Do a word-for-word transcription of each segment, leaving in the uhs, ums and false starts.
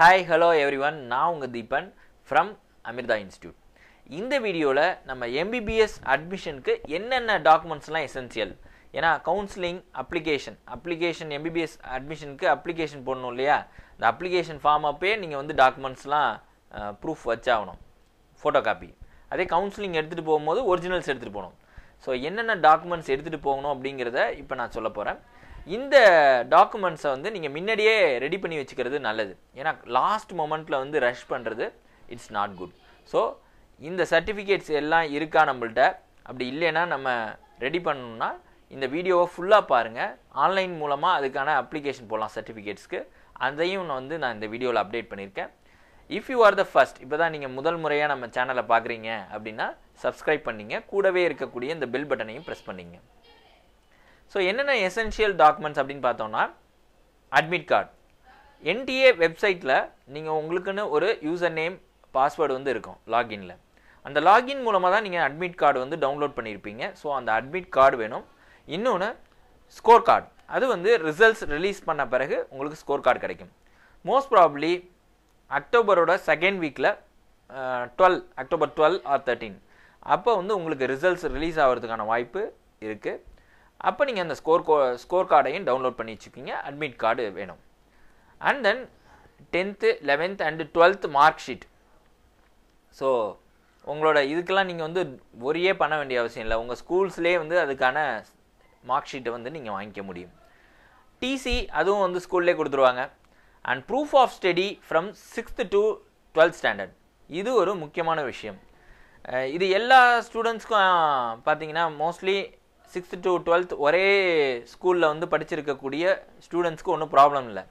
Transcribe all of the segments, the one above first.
Hi hello every one, நான் உங்கள் Deepan from Amrita institute. இந்த வீடியோவில் நம்ம எம்பிபிஎஸ் அட்மிஷனுக்கு என்னென்ன டாக்குமெண்ட்ஸ்லாம் எசென்சியல், ஏன்னா கவுன்சிலிங் அப்ளிகேஷன் அப்ளிகேஷன் எம்பிபிஎஸ் அட்மிஷனுக்கு அப்ளிகேஷன் போடணும் இல்லையா? இந்த அப்ளிகேஷன் ஃபார்ம் அப்பயே நீங்கள் வந்து டாக்குமெண்ட்ஸ்லாம் ப்ரூஃப் வச்சாகணும், ஃபோட்டோ காப்பி. அதே கவுன்சிலிங் எடுத்துகிட்டு போகும்போது ஒரிஜினல்ஸ் எடுத்துகிட்டு போகணும். ஸோ என்னென்ன டாக்குமெண்ட்ஸ் எடுத்துகிட்டு போகணும் அப்படிங்கிறத இப்போ நான் சொல்ல போகிறேன். இந்த டாக்குமெண்ட்ஸை வந்து நீங்கள் முன்னாடியே ரெடி பண்ணி வச்சுக்கிறது நல்லது. ஏன்னா லாஸ்ட் மொமெண்ட்டில் வந்து ரஷ் பண்ணுறது இட்ஸ் நாட் குட். ஸோ இந்த சர்டிஃபிகேட்ஸ் எல்லாம் இருக்கா நம்மள்கிட்ட? அப்படி இல்லைன்னா நம்ம ரெடி பண்ணணும்னா இந்த வீடியோவை ஃபுல்லாக பாருங்கள். ஆன்லைன் மூலமாக அதுக்கான அப்ளிகேஷன் போடலாம் சர்டிஃபிகேட்ஸ்க்கு. அதையும் வந்து நான் இந்த வீடியோவில் அப்டேட் பண்ணியிருக்கேன். If you are the first, இப்போ தான் நீங்கள் முதல் முறையாக நம்ம சேனலை பார்க்குறீங்க அப்படின்னா சப்ஸ்கிரைப் பண்ணிங்க, கூடவே இருக்கக்கூடிய இந்த பெல் பட்டனையும் ப்ரெஸ் பண்ணிங்க. ஸோ என்னென்ன எசென்ஷியல் டாக்குமெண்ட்ஸ் அப்படின்னு பார்த்தோம்னா, அட்மிட் கார்டு. என்டிஏ வெப்சைட்டில் நீங்கள் உங்களுக்குன்னு ஒரு யூசர் நேம் பாஸ்வேர்டு வந்து இருக்கும் லாகின்ல. அந்த லாகின் மூலமாக தான் நீங்கள் அட்மிட் கார்டு வந்து டவுன்லோட் பண்ணியிருப்பீங்க. ஸோ அந்த அட்மிட் கார்டு வேணும். இன்னொன்று ஸ்கோர் கார்டு. அது வந்து ரிசல்ட்ஸ் ரிலீஸ் பண்ண பிறகு உங்களுக்கு ஸ்கோர் கார்டு கிடைக்கும். மோஸ்ட் ப்ராபப்ளி அக்டோபரோட செகண்ட் வீக்கில் twelve October twelve or thirteen அப்போ வந்து உங்களுக்கு ரிசல்ட்ஸ் ரிலீஸ் ஆகிறதுக்கான வாய்ப்பு இருக்குது. அப்போ நீங்கள் அந்த ஸ்கோர் கோ ஸ்கோர் கார்டையும் டவுன்லோட் பண்ணி வச்சுக்கிங்க. அட்மிட் கார்டு வேணும். And then tenth eleventh and twelfth mark sheet. So உங்களோட இதுக்கெல்லாம் நீங்கள் வந்து ஒரே பண்ண வேண்டிய அவசியம் இல்லை. உங்கள் ஸ்கூல்ஸ்லேயே வந்து அதுக்கான மார்க் ஷீட்டை வந்து நீங்கள் வாங்கிக்க முடியும். டிசி அதுவும் வந்து ஸ்கூல்லே கொடுத்துருவாங்க. And proof of study from sixth to twelfth standard. இது ஒரு முக்கியமான விஷயம். இது எல்லா ஸ்டூடெண்ட்ஸ்க்கும் பார்த்தீங்கன்னா மோஸ்ட்லி சிக்ஸ்த்து டு டுவெல்த் ஒரே ஸ்கூலில் வந்து படிச்சிருக்கக்கூடிய ஸ்டூடெண்ட்ஸ்க்கு ஒன்றும் ப்ராப்ளம் இல்லை.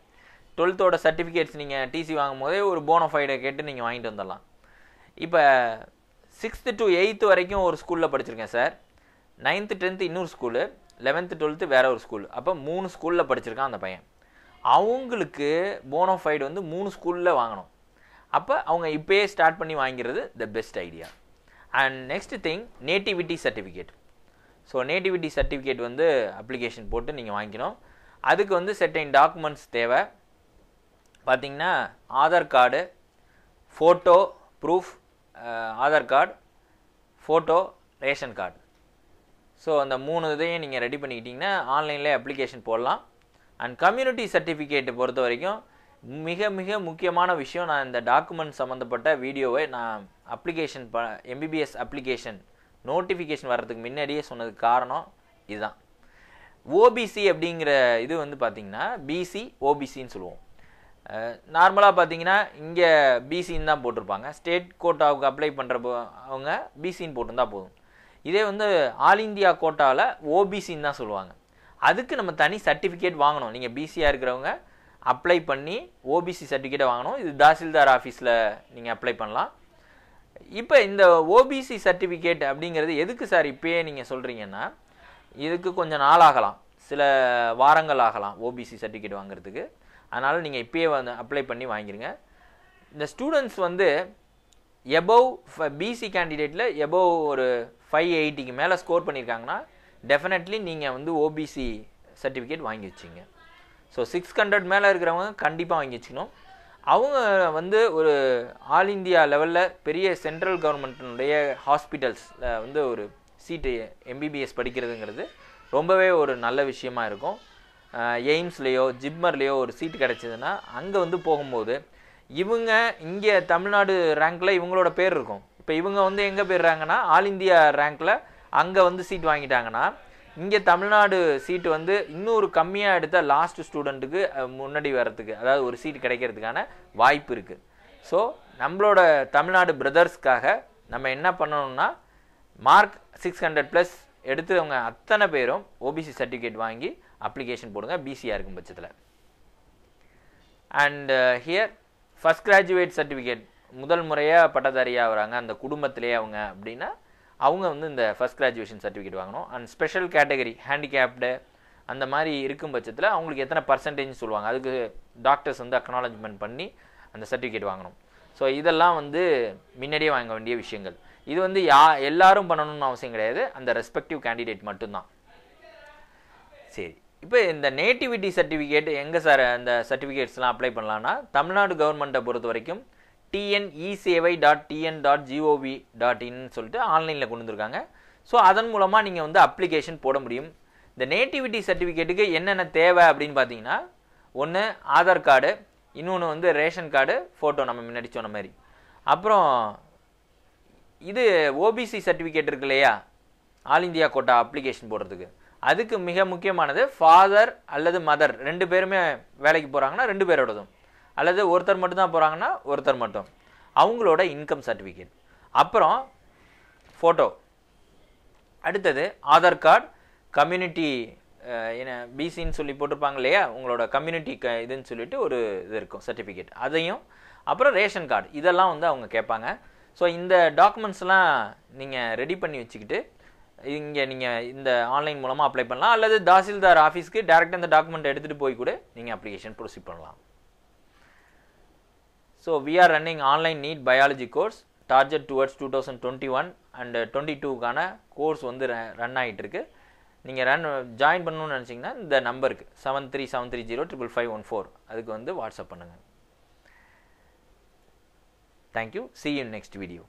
டுவெல்த்தோட சர்டிஃபிகேட்ஸ் நீங்கள் டிசி வாங்கும் போதே ஒரு போனஃபைடை கேட்டு நீங்கள் வாங்கிட்டு வந்துடலாம். இப்போ சிக்ஸ்த்து டு எயித்து வரைக்கும் ஒரு ஸ்கூலில் படிச்சிருக்கேன் சார், நைன்த்து டென்த்து இன்னொரு ஸ்கூலு, லெவன்த்து டுவெல்த்து வேறு ஒரு ஸ்கூல், அப்போ மூணு ஸ்கூலில் படிச்சிருக்கான் அந்த பையன். அவங்களுக்கு போனோஃபைடு வந்து மூணு ஸ்கூலில் வாங்கணும். அப்போ அவங்க இப்போயே ஸ்டார்ட் பண்ணி வாங்கிறது the best idea. And next thing nativity certificate. So nativity certificate வந்து அப்ளிகேஷன் போட்டு நீங்கள் வாங்கிக்கணும். அதுக்கு வந்து செட்டைன் டாக்குமெண்ட்ஸ் தேவை. பார்த்திங்கன்னா Aadhaar card, photo proof, Aadhaar card, photo, ration card. So அந்த மூணு இதையும் நீங்கள் ரெடி பண்ணிக்கிட்டிங்கன்னா ஆன்லைனில் அப்ளிகேஷன் போடலாம். அண்ட் கம்யூனிட்டி சர்டிஃபிகேட்டை பொறுத்த வரைக்கும் மிக மிக முக்கியமான விஷயம். நான் இந்த டாக்குமெண்ட் சம்மந்தப்பட்ட வீடியோவை நான் அப்ளிகேஷன் ப எம்பிபிஎஸ் அப்ளிகேஷன் நோட்டிஃபிகேஷன் வர்றதுக்கு முன்னாடியே சொன்னதுக்கு காரணம் இதுதான். ஓபிசி அப்படிங்கிற இது வந்து பார்த்திங்கன்னா பிசி ஓபிசின்னு சொல்லுவோம். நார்மலாக பார்த்திங்கன்னா இங்கே பிசின்னு தான் போட்டிருப்பாங்க. ஸ்டேட் கோட்டாவுக்கு அப்ளை பண்ணுறப்போ அவங்க பிசின்னு போட்டிருந்தா போதும். இதே வந்து ஆல் இந்தியா கோட்டாவில் ஓபிசின்னு தான் சொல்லுவாங்க. அதுக்கு நம்ம தனி சர்டிஃபிகேட் வாங்கணும். நீங்கள் பிசியாக இருக்கிறவங்க அப்ளை பண்ணி ஓபிசி சர்டிஃபிகேட்டை வாங்கணும். இது தாசில்தார் ஆஃபீஸில் நீங்கள் அப்ளை பண்ணலாம். இப்போ இந்த ஓபிசி சர்டிஃபிகேட் அப்படிங்கிறது எதுக்கு சார் இப்போயே நீங்கள் சொல்கிறீங்கன்னா, இதுக்கு கொஞ்சம் நாள் ஆகலாம், சில வாரங்கள் ஆகலாம் ஓபிசி சர்டிஃபிகேட் வாங்குறதுக்கு. அதனால் நீங்கள் இப்போயே வந்து அப்ளை பண்ணி வாங்கிடுங்க. இந்த ஸ்டூடெண்ட்ஸ் வந்து எபோவ் பிசி கேண்டிடேட்டில் எபோவ் ஒரு ஃபைவ் எயிட்டிக்கு மேலே ஸ்கோர் பண்ணியிருக்காங்கன்னா டெஃபினெட்லி நீங்கள் வந்து ஓபிசி சர்டிஃபிகேட் வாங்கி வச்சிங்க. ஸோ சிக்ஸ் ஹண்ட்ரட் மேலே இருக்கிறவங்க கண்டிப்பாக வாங்கி வச்சுக்கணும். அவங்க வந்து ஒரு ஆல் இந்தியா லெவலில் பெரிய சென்ட்ரல் கவர்மெண்ட்டினுடைய ஹாஸ்பிட்டல்ஸில் வந்து ஒரு சீட்டு எம்பிபிஎஸ் படிக்கிறதுங்கிறது ரொம்பவே ஒரு நல்ல விஷயமா இருக்கும். எய்ம்ஸ்லேயோ ஜிப்மர்லேயோ ஒரு சீட்டு கிடச்சிதுன்னா அங்கே வந்து போகும்போது இவங்க இங்கே தமிழ்நாடு ரேங்க்கில் இவங்களோட பேர் இருக்கும். இப்போ இவங்க வந்து எங்கே போயிடுறாங்கன்னா ஆல் இந்தியா ரேங்க்கில் அங்கே வந்து சீட் வாங்கிட்டாங்கன்னா இங்கே தமிழ்நாடு சீட்டு வந்து இன்னொரு கம்மியாக எடுத்த லாஸ்ட் ஸ்டூடெண்ட்டுக்கு முன்னாடி வர்றதுக்கு, அதாவது ஒரு சீட் கிடைக்கிறதுக்கான வாய்ப்பு இருக்குது. ஸோ நம்மளோட தமிழ்நாடு பிரதர்ஸ்க்காக நம்ம என்ன பண்ணணும்னா, மார்க் சிக்ஸ் ஹண்ட்ரட் ப்ளஸ் எடுத்தவங்க அத்தனை பேரும் ஓபிசி சர்டிஃபிகேட் வாங்கி அப்ளிகேஷன் போடுங்க பிசியாக இருக்கும் பட்சத்தில். And here first graduate certificate, முதல் முறையாக பட்டதாரியாக வராங்க அந்த குடும்பத்திலேயே அவங்க அப்படின்னா அவங்க வந்து இந்த ஃபஸ்ட் கிராஜுவேஷன் சர்டிஃபிகேட் வாங்கணும். அண்ட் ஸ்பெஷல் கேட்டகரி ஹேண்டிகேப்டு அந்த மாதிரி இருக்கும் பட்சத்தில் அவங்களுக்கு எத்தனை பர்சன்டேஜ்னு சொல்லுவாங்க, அதுக்கு டாக்டர்ஸ் வந்து அக்னாலஜ்மெண்ட் பண்ணி அந்த சர்டிஃபிகேட் வாங்கணும். ஸோ இதெல்லாம் வந்து முன்னாடியே வாங்க வேண்டிய விஷயங்கள். இது வந்து யா எல்லாரும் பண்ணணும்னு அவசியம் கிடையாது, அந்த ரெஸ்பெக்டிவ் கேண்டிடேட் மட்டும்தான். சரி, இப்போ இந்த நேட்டிவிட்டி சர்டிஃபிகேட் எங்கே சார் அந்த சர்டிஃபிகேட்ஸ்லாம் அப்ளை பண்ணலான்னா, தமிழ்நாடு கவர்மெண்ட்டை பொறுத்த வரைக்கும் D N E Sevai dot T N dot G O V dot in சொல்லிட்டு ஆன்லைனில் கொண்டு வந்துருக்காங்க. ஸோ அதன் மூலமாக நீங்கள் வந்து அப்ளிகேஷன் போட முடியும். இந்த நேட்டிவிட்டி சர்டிஃபிகேட்டுக்கு என்னென்ன தேவை அப்படின்னு பார்த்தீங்கன்னா, ஒன்று ஆதார் கார்டு, இன்னொன்று வந்து ரேஷன் கார்டு ஃபோட்டோ நம்ம முன்னாடி சொன்ன மாதிரி. அப்புறம் இது ஓபிசி சர்டிஃபிகேட் இருக்கு இல்லையா, ஆல் இந்தியா கோட்டா அப்ளிகேஷன் போடுறதுக்கு, அதுக்கு மிக முக்கியமானது ஃபாதர் அல்லது மதர் ரெண்டு பேருமே வேலைக்கு போகிறாங்கன்னா ரெண்டு பேரோடதும், அல்லது ஒருத்தர் மட்டும்தான் போகிறாங்கன்னா ஒருத்தர் மட்டும், அவங்களோட இன்கம் சர்டிஃபிகேட். அப்புறம் ஃபோட்டோ, அடுத்தது ஆதார் கார்டு, கம்யூனிட்டி என்ன பிசின்னு சொல்லி போட்டிருப்பாங்க இல்லையா, உங்களோட கம்யூனிட்டி க இதுன்னு சொல்லிட்டு ஒரு இது இருக்கும் சர்டிஃபிகேட், அதையும், அப்புறம் ரேஷன் கார்டு, இதெல்லாம் வந்து அவங்க கேட்பாங்க. ஸோ இந்த டாக்குமெண்ட்ஸ்லாம் நீங்கள் ரெடி பண்ணி வச்சுக்கிட்டு இங்கே நீங்கள் இந்த ஆன்லைன் மூலமாக அப்ளை பண்ணலாம், அல்லது தாசில்தார் ஆஃபீஸ்க்கு டேரெக்டாக இந்த டாக்குமெண்ட் எடுத்துகிட்டு போய் கூட நீங்கள் அப்ளிகேஷன் ப்ரொசீட் பண்ணலாம். So we are running online NEET biology course target towards two thousand twenty one and twenty டூக்கான கோர்ஸ் வந்து ரன் ஆகிட்டுருக்கு. நீங்கள் ரன் ஜாயின் பண்ணணும்னு நினச்சிங்கன்னா இந்த நம்பருக்கு seven three seven three zero triple five one four அதுக்கு வந்து வாட்ஸ்அப் பண்ணுங்கள். Thank you, see you in next video.